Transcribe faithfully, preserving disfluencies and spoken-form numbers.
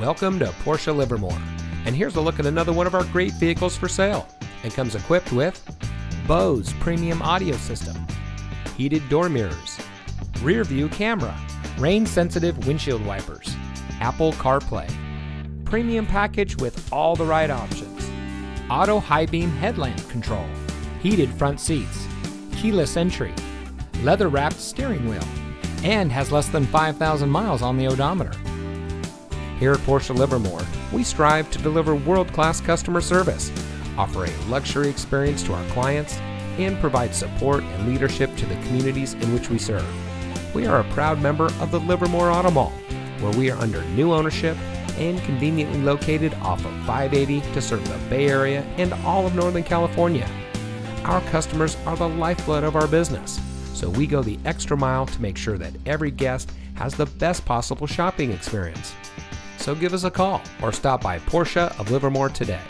Welcome to Porsche Livermore, and here's a look at another one of our great vehicles for sale. It comes equipped with Bose premium audio system, heated door mirrors, rear view camera, rain sensitive windshield wipers, Apple CarPlay, premium package with all the right options, auto high beam headlamp control, heated front seats, keyless entry, leather wrapped steering wheel, and has less than five thousand miles on the odometer. Here at Porsche Livermore, we strive to deliver world-class customer service, offer a luxury experience to our clients, and provide support and leadership to the communities in which we serve. We are a proud member of the Livermore Auto Mall, where we are under new ownership and conveniently located off of five eighty to serve the Bay Area and all of Northern California. Our customers are the lifeblood of our business, so we go the extra mile to make sure that every guest has the best possible shopping experience. So give us a call or stop by Porsche of Livermore today.